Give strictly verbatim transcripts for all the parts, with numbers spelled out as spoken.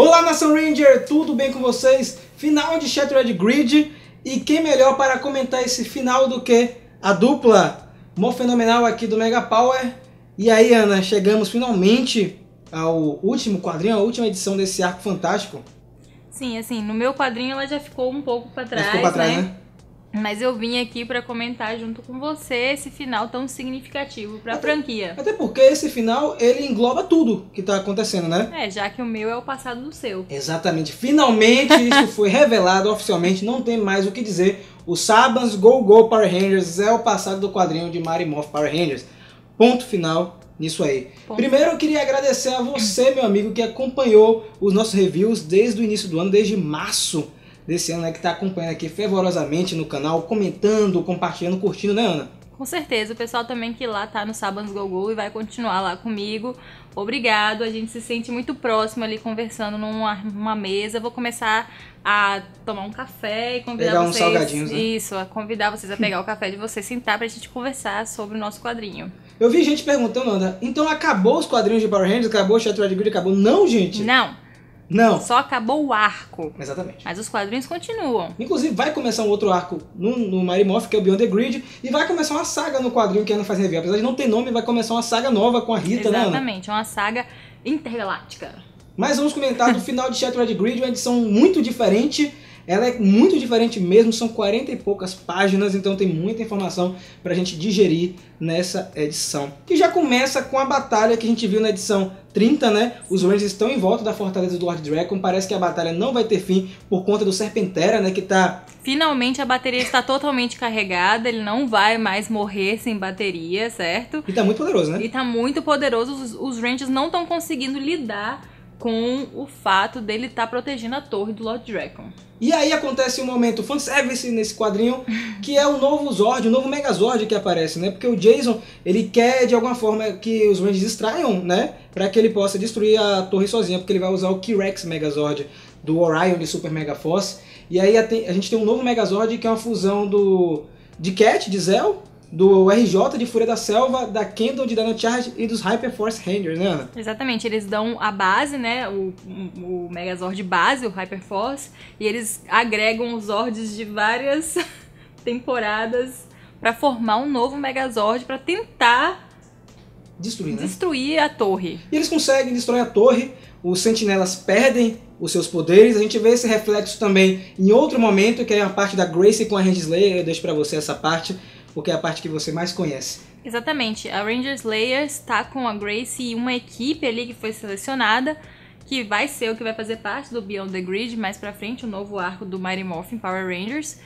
Olá, Nação Ranger, tudo bem com vocês? Final de Shattered Grid, e quem melhor para comentar esse final do que a dupla Mó Fenomenal aqui do Mega Power. E aí, Ana, chegamos finalmente ao último quadrinho, a última edição desse arco fantástico. Sim, assim, no meu quadrinho ela já ficou um pouco para trás, ficou pra trás, né? né? Mas eu vim aqui para comentar junto com você esse final tão significativo para a franquia. Até porque esse final, ele engloba tudo que tá acontecendo, né? É, já que o meu é o passado do seu. Exatamente. Finalmente isso foi revelado oficialmente, não tem mais o que dizer. O Saban's Go Go Power Rangers é o passado do quadrinho de Mighty Morphin Power Rangers. Ponto final nisso aí. Ponto. Primeiro eu queria agradecer a você, meu amigo, que acompanhou os nossos reviews desde o início do ano, desde março desse ano, né, que está acompanhando aqui fervorosamente no canal, comentando, compartilhando, curtindo, né, Ana? Com certeza, o pessoal também que lá tá no Saban's Go Go e vai continuar lá comigo. Obrigado, a gente se sente muito próximo ali conversando numa, numa mesa. Vou começar a tomar um café e convidar pegar vocês... Pegar uns salgadinhos, né? Isso, a convidar vocês a pegar o café de vocês, sentar pra gente conversar sobre o nosso quadrinho. Eu vi gente perguntando, Ana, então acabou os quadrinhos de Power Rangers? Acabou o Shattered Grid? Acabou? Não, gente! Não! Não. Só acabou o arco. Exatamente. Mas os quadrinhos continuam. Inclusive, vai começar um outro arco no, no Mighty Morphin, que é o Beyond the Grid, e vai começar uma saga no quadrinho que a Ana faz review. Apesar de não ter nome, vai começar uma saga nova com a Rita, né, Ana? Exatamente, é uma saga intergaláctica. Mas vamos comentar do final de Shattered Grid, uma edição muito diferente. Ela é muito diferente mesmo, são quarenta e poucas páginas, então tem muita informação pra gente digerir nessa edição. Que já começa com a batalha que a gente viu na edição trinta, né? Os Rangers estão em volta da fortaleza do Lord Drakkon, parece que a batalha não vai ter fim por conta do Serpentera, né? Que tá... Finalmente a bateria está totalmente carregada, ele não vai mais morrer sem bateria, certo? E tá muito poderoso, né? E tá muito poderoso, os, os Rangers não estão conseguindo lidar com o fato dele estar tá protegendo a torre do Lord Drakkon. E aí acontece um momento fanservice nesse quadrinho, que é o novo Zord, o novo Megazord que aparece, né? Porque o Jason, ele quer de alguma forma que os Rangers distraiam, né? Pra que ele possa destruir a torre sozinha, porque ele vai usar o Kyrex Megazord do Orion de Super Mega Force. E aí a gente tem um novo Megazord que é uma fusão do... de Cat, de Zell, do R J de Fúria da Selva, da Kendall de Dino Charge e dos Hyper Force Rangers, né, Ana? Exatamente, eles dão a base, né, o, o Megazord base, o Hyper Force, e eles agregam os Zords de várias temporadas pra formar um novo Megazord pra tentar destruir, né? Destruir a torre. E eles conseguem destruir a torre, os sentinelas perdem os seus poderes, a gente vê esse reflexo também em outro momento, que é a parte da Grace com a Ranger Slayer, eu deixo pra você essa parte, porque é a parte que você mais conhece. Exatamente. A Ranger Slayer está com a Grace e uma equipe ali que foi selecionada, que vai ser o que vai fazer parte do Beyond the Grid mais pra frente, o novo arco do Mighty Morphin Power Rangers.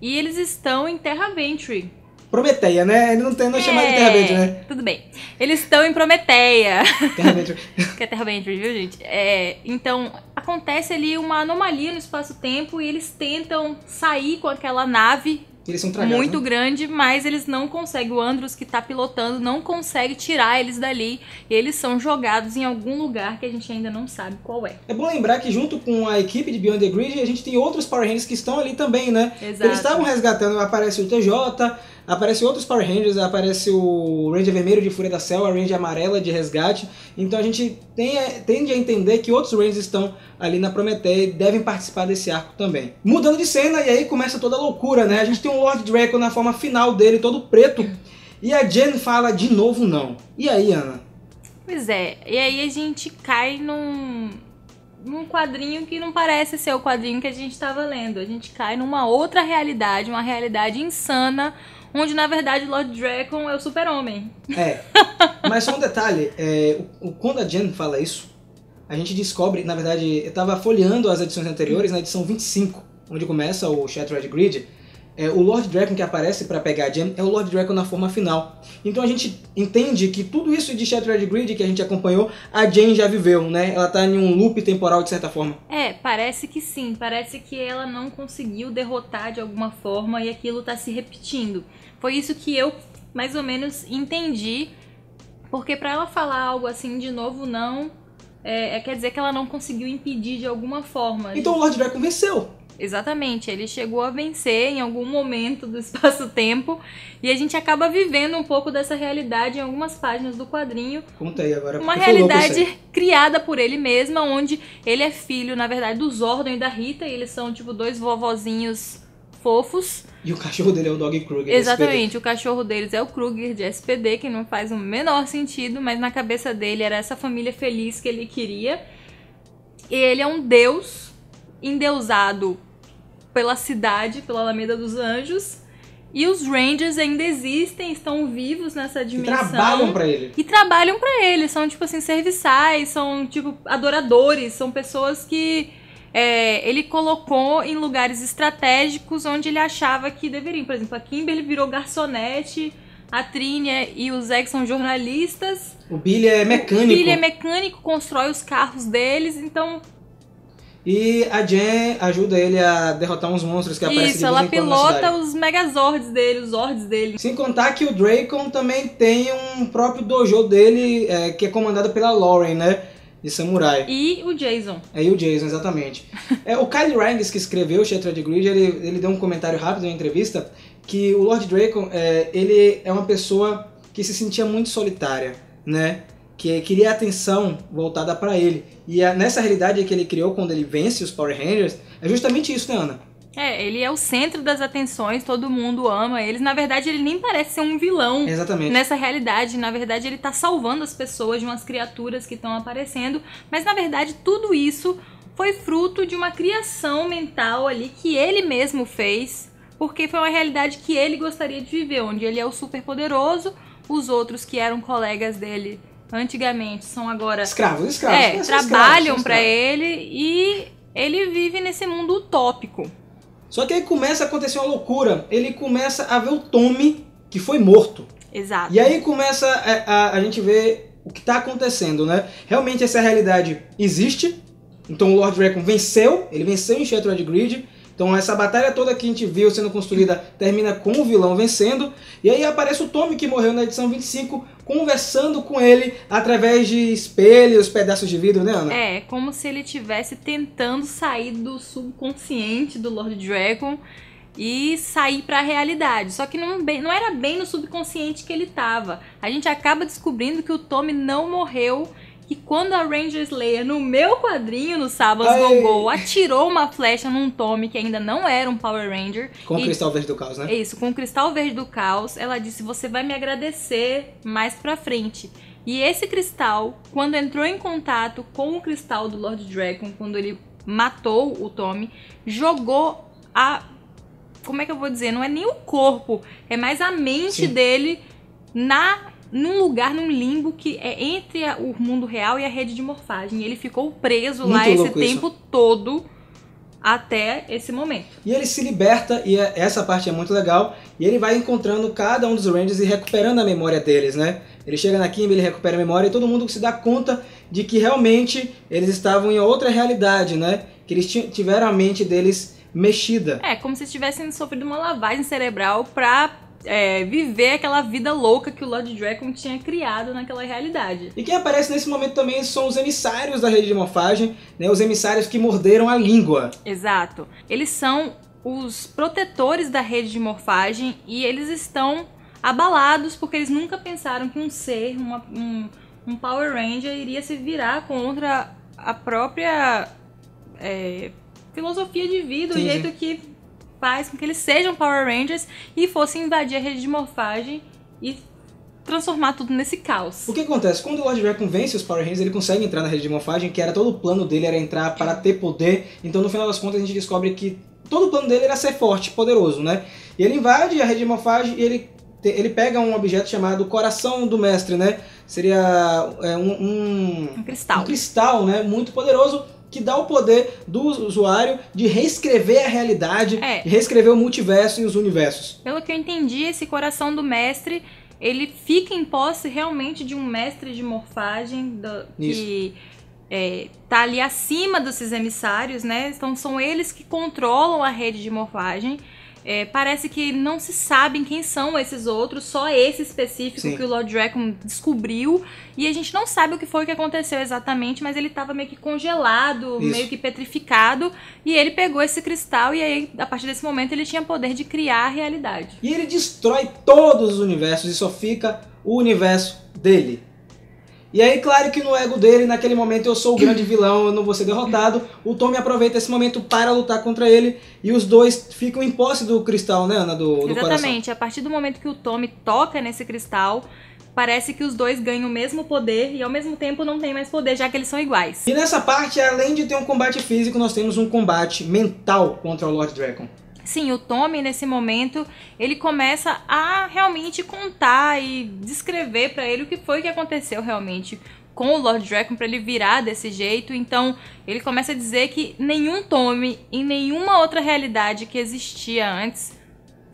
E eles estão em Terra Venture. Prometeia, né? Ele não tem não é, chamado de Terra Venture, né? Tudo bem. Eles estão em Prometeia. Terra Venture. Que é Terra Venture, viu, gente? É, então, acontece ali uma anomalia no espaço-tempo e eles tentam sair com aquela nave... Eles são tragados, muito né? grande, mas eles não conseguem. O Andros, que tá pilotando, não consegue tirar eles dali. E eles são jogados em algum lugar que a gente ainda não sabe qual é. É bom lembrar que junto com a equipe de Beyond the Grid, a gente tem outros Power Rangers que estão ali também, né? Exato. Eles estavam resgatando, aparece o T J, aparece outros Power Rangers, aparece o Ranger Vermelho de Fúria da Selva, a Ranger Amarela de Resgate. Então a gente tem, tende a entender que outros Rangers estão ali na Prometeia e devem participar desse arco também. Mudando de cena, e aí começa toda a loucura, né? A gente tem um Lord Drakkon na forma final dele, todo preto, e a Jen fala de novo não. E aí, Ana? Pois é, e aí a gente cai num, num quadrinho que não parece ser o quadrinho que a gente estava lendo. A gente cai numa outra realidade, uma realidade insana, onde na verdade Lord Drakkon é o super-homem. É, mas só um detalhe, é, o, o, quando a Jen fala isso, a gente descobre, na verdade, eu estava folheando as edições anteriores, na edição vinte e cinco, onde começa o Shattered Grid. É, o Lord Drakkon que aparece para pegar a Jen é o Lord Drakkon na forma final. Então a gente entende que tudo isso de Shattered Grid que a gente acompanhou, a Jen já viveu, né? Ela tá em um loop temporal de certa forma. É, parece que sim. Parece que ela não conseguiu derrotar de alguma forma e aquilo tá se repetindo. Foi isso que eu, mais ou menos, entendi. Porque para ela falar algo assim de novo, não... É, quer dizer que ela não conseguiu impedir de alguma forma. Então gente. O Lord Drakkon venceu. Exatamente, ele chegou a vencer em algum momento do espaço-tempo e a gente acaba vivendo um pouco dessa realidade em algumas páginas do quadrinho. Conta aí agora. Uma realidade criada por ele mesma, onde ele é filho, na verdade, do Zordon e da Rita, e eles são tipo dois vovozinhos fofos. E o cachorro dele é o Doggy Kruger. Exatamente, o cachorro deles é o Kruger de S P D, que não faz o menor sentido, mas na cabeça dele era essa família feliz que ele queria. E ele é um deus, endeusado pela cidade, pela Alameda dos Anjos. E os Rangers ainda existem, estão vivos nessa dimensão. E trabalham pra ele. E trabalham pra ele, são tipo assim, serviçais, são tipo adoradores, são pessoas que... É, ele colocou em lugares estratégicos onde ele achava que deveriam. Por exemplo, a Kimberly virou garçonete, a Trínia e o Zack são jornalistas. O Billy é mecânico. O Billy é mecânico, constrói os carros deles, então... E a Jen ajuda ele a derrotar uns monstros que aparecem de vez em quando na cidade. Isso, ela pilota os Megazords dele, os Zords dele. Sem contar que o Drakkon também tem um próprio dojo dele, é, que é comandado pela Lauren, né? De samurai. E o Jason. É, e o Jason, exatamente. É, o Kyle Rangs, que escreveu o Shattered Grid, ele, ele deu um comentário rápido em uma entrevista que o Lord Drakkon, é, ele é uma pessoa que se sentia muito solitária, né? Que queria atenção voltada pra ele. E a, nessa realidade que ele criou quando ele vence os Power Rangers, é justamente isso, né, Ana? É, ele é o centro das atenções, todo mundo ama eles. Na verdade, ele nem parece ser um vilão. Exatamente. Nessa realidade. Na verdade, ele tá salvando as pessoas de umas criaturas que estão aparecendo. Mas, na verdade, tudo isso foi fruto de uma criação mental ali que ele mesmo fez. Porque foi uma realidade que ele gostaria de viver, onde ele é o super poderoso. Os outros que eram colegas dele antigamente são agora... Escravos, escravos. É, trabalham pra ele e ele vive nesse mundo utópico. Só que aí começa a acontecer uma loucura. Ele começa a ver o Tommy, que foi morto. Exato. E aí começa a, a, a gente ver o que está acontecendo, né? Realmente essa realidade existe. Então o Lord Drakkon venceu. Ele venceu em Shattered Grid. Então essa batalha toda que a gente viu sendo construída termina com o vilão vencendo. E aí aparece o Tommy, que morreu na edição vinte e cinco, conversando com ele através de espelhos, pedaços de vidro, né, Ana? É, como se ele estivesse tentando sair do subconsciente do Lord Drakkon e sair pra realidade. Só que não, não era bem no subconsciente que ele tava. A gente acaba descobrindo que o Tommy não morreu. E quando a Ranger Slayer, no meu quadrinho, no Saban's Go Go, atirou uma flecha num Tommy que ainda não era um Power Ranger. Com o Cristal Verde do Caos, né? É isso, com o Cristal Verde do Caos, ela disse, você vai me agradecer mais pra frente. E esse cristal, quando entrou em contato com o cristal do Lord Drakkon, quando ele matou o Tommy, jogou a... Como é que eu vou dizer? Não é nem o corpo, é mais a mente Sim. dele na... num lugar, num limbo que é entre a, o mundo real e a rede de morfagem. Ele ficou preso Muito lá esse tempo isso. todo até esse momento. E ele se liberta, e essa parte é muito legal, e ele vai encontrando cada um dos Rangers e recuperando a memória deles, né? Ele chega na Kimberly, ele recupera a memória e todo mundo se dá conta de que realmente eles estavam em outra realidade, né? Que eles tiveram a mente deles mexida. É, como se tivessem sofrido uma lavagem cerebral pra... É, viver aquela vida louca que o Lord Drakkon tinha criado naquela realidade. E quem aparece nesse momento também são os emissários da rede de morfagem, né? Os emissários que morderam a língua. Exato. Eles são os protetores da rede de morfagem e eles estão abalados porque eles nunca pensaram que um ser, uma, um, um Power Ranger, iria se virar contra a própria é, filosofia de vida, Sim. o jeito que... faz com que eles sejam Power Rangers e fossem invadir a rede de morfagem e transformar tudo nesse caos. O que acontece? Quando o Lord Drakkon vence os Power Rangers, ele consegue entrar na rede de morfagem, que era todo o plano dele, era entrar para ter poder. Então, no final das contas, a gente descobre que todo o plano dele era ser forte, poderoso, né? E ele invade a rede de morfagem e ele, ele pega um objeto chamado Coração do Mestre, né? Seria é, um, um, um cristal, um cristal, né? Muito poderoso, que dá o poder do usuário de reescrever a realidade, é. de reescrever o multiverso e os universos. Pelo que eu entendi, esse Coração do Mestre, ele fica em posse realmente de um mestre de morfagem do, que é, tá ali acima desses emissários, né? Então são eles que controlam a rede de morfagem É, parece que não se sabem quem são esses outros, só esse específico Sim. que o Lord Drakkon descobriu. E a gente não sabe o que foi que aconteceu exatamente, mas ele tava meio que congelado, Isso. meio que petrificado. E ele pegou esse cristal e aí, a partir desse momento, ele tinha poder de criar a realidade. E ele destrói todos os universos e só fica o universo dele. E aí, claro que no ego dele, naquele momento, eu sou o grande vilão, eu não vou ser derrotado. O Tommy aproveita esse momento para lutar contra ele e os dois ficam em posse do cristal, né, Ana? Do, do coração. Exatamente. A partir do momento que o Tommy toca nesse cristal, parece que os dois ganham o mesmo poder e ao mesmo tempo não tem mais poder, já que eles são iguais. E nessa parte, além de ter um combate físico, nós temos um combate mental contra o Lord Drakkon. Sim, o Tommy, nesse momento, ele começa a realmente contar e descrever pra ele o que foi que aconteceu realmente com o Lord Drakkon pra ele virar desse jeito. Então, ele começa a dizer que nenhum Tommy, em nenhuma outra realidade que existia antes,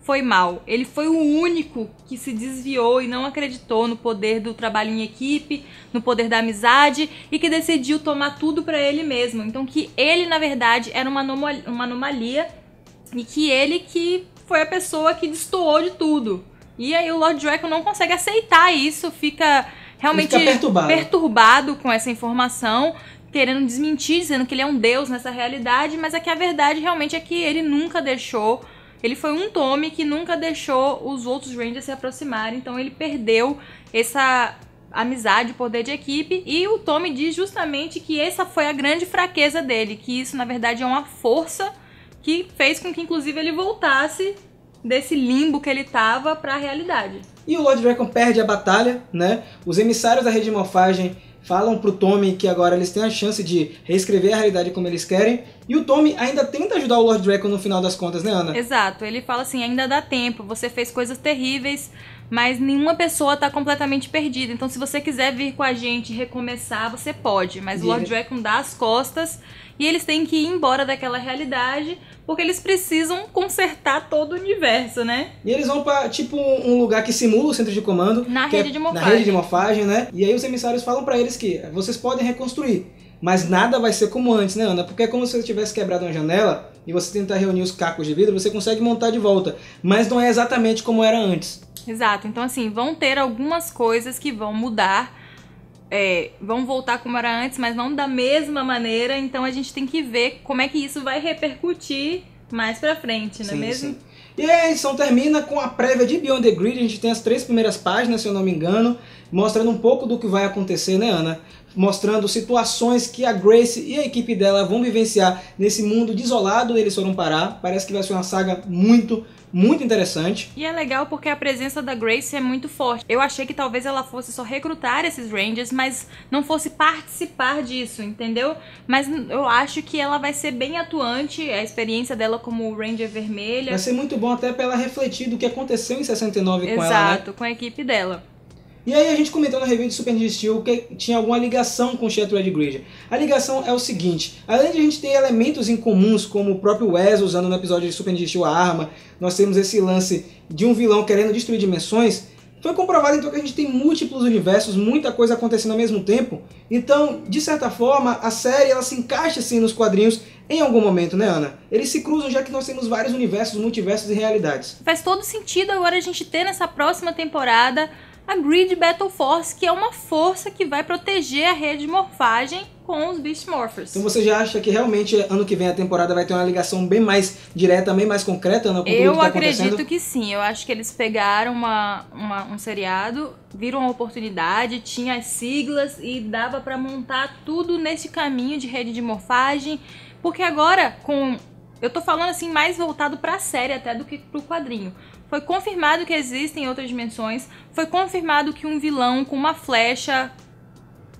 foi mal. Ele foi o único que se desviou e não acreditou no poder do trabalho em equipe, no poder da amizade e que decidiu tomar tudo pra ele mesmo. Então, que ele, na verdade, era uma anomalia, uma anomalia e que ele que foi a pessoa que destoou de tudo. E aí o Lord Drakkon não consegue aceitar isso, fica realmente fica perturbado. perturbado com essa informação, querendo desmentir, dizendo que ele é um deus nessa realidade, mas é que a verdade realmente é que ele nunca deixou, ele foi um Tommy que nunca deixou os outros Rangers se aproximarem, então ele perdeu essa amizade, o poder de equipe, e o Tommy diz justamente que essa foi a grande fraqueza dele, que isso na verdade é uma força que fez com que, inclusive, ele voltasse desse limbo que ele tava para a realidade. E o Lord Drakkon perde a batalha, né? Os emissários da Rede de Morfagem falam pro Tommy que agora eles têm a chance de reescrever a realidade como eles querem. E o Tommy ainda tenta ajudar o Lord Drakkon no final das contas, né, Ana? Exato. Ele fala assim, ainda dá tempo, você fez coisas terríveis, mas nenhuma pessoa tá completamente perdida. Então, se você quiser vir com a gente e recomeçar, você pode. Mas e o Lord Drakkon dá as costas e eles têm que ir embora daquela realidade, porque eles precisam consertar todo o universo, né? E eles vão pra, tipo, um lugar que simula o centro de comando. Na rede é, de morfagem. Na rede de morfagem, né? E aí os emissários falam pra eles que vocês podem reconstruir, mas nada vai ser como antes, né, Ana? Porque é como se você tivesse quebrado uma janela e você tentar reunir os cacos de vidro, você consegue montar de volta. Mas não é exatamente como era antes. Exato. Então, assim, vão ter algumas coisas que vão mudar. É, vão voltar como era antes, mas não da mesma maneira, então a gente tem que ver como é que isso vai repercutir mais pra frente, não é mesmo? Sim. E a edição termina com a prévia de Beyond the Grid, a gente tem as três primeiras páginas, se eu não me engano, mostrando um pouco do que vai acontecer, né, Ana? Mostrando situações que a Grace e a equipe dela vão vivenciar nesse mundo desolado, eles foram parar, parece que vai ser uma saga muito, muito interessante. E é legal porque a presença da Grace é muito forte. Eu achei que talvez ela fosse só recrutar esses Rangers, mas não fosse participar disso, entendeu? Mas eu acho que ela vai ser bem atuante, a experiência dela como Ranger Vermelha. Vai ser muito bom até pra ela refletir do que aconteceu em sessenta e nove com Exato, ela, Exato, né? com a equipe dela. E aí a gente comentou na review de Super N G Steel que tinha alguma ligação com Shattered Grid. A ligação é o seguinte, além de a gente ter elementos incomuns, como o próprio Wes usando no episódio de Super N G Steel a arma, nós temos esse lance de um vilão querendo destruir dimensões, foi comprovado então que a gente tem múltiplos universos, muita coisa acontecendo ao mesmo tempo, então, de certa forma, a série ela se encaixa assim nos quadrinhos em algum momento, né, Ana? Eles se cruzam já que nós temos vários universos, multiversos e realidades. Faz todo sentido agora a gente ter nessa próxima temporada a Grid Battle Force, que é uma força que vai proteger a rede de morfagem com os Beast Morphers. Então você já acha que realmente ano que vem a temporada vai ter uma ligação bem mais direta, bem mais concreta, Ana, com tudo que tá acontecendo? Eu acredito que sim. Eu acho que eles pegaram uma, uma, um seriado, viram uma oportunidade, tinha as siglas e dava pra montar tudo nesse caminho de rede de morfagem. Porque agora, com eu tô falando assim mais voltado pra série até do que pro quadrinho. Foi confirmado que existem outras dimensões, foi confirmado que um vilão com uma flecha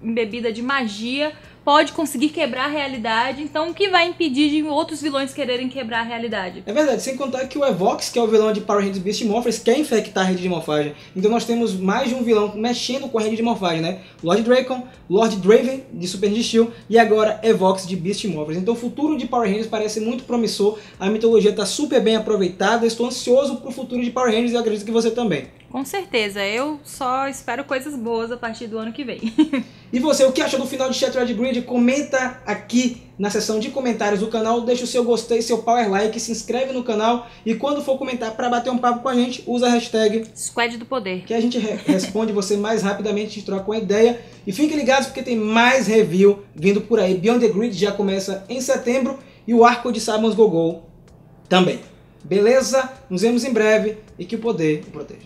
embebida de magia pode conseguir quebrar a realidade, então o que vai impedir de outros vilões quererem quebrar a realidade? É verdade, sem contar que o Evox, que é o vilão de Power Rangers Beast Morphers, quer infectar a rede de morfagem, então nós temos mais de um vilão mexendo com a rede de morfagem, né? Lord Drakkon, Lord Draven de Super N G Steel e agora Evox de Beast Morphers, então o futuro de Power Rangers parece muito promissor, a mitologia está super bem aproveitada, estou ansioso para o futuro de Power Rangers e acredito que você também. Com certeza, eu só espero coisas boas a partir do ano que vem. E você, o que achou do final de Shattered Grid? Comenta aqui na seção de comentários do canal, deixa o seu gostei, seu power like, se inscreve no canal e quando for comentar para bater um papo com a gente, usa a hashtag Squad do Poder, que a gente re responde você mais rapidamente, a gente troca uma ideia. E fiquem ligados porque tem mais review vindo por aí. Beyond the Grid já começa em setembro e o arco de Saban's Go Go também. Beleza? Nos vemos em breve e que o poder o proteja.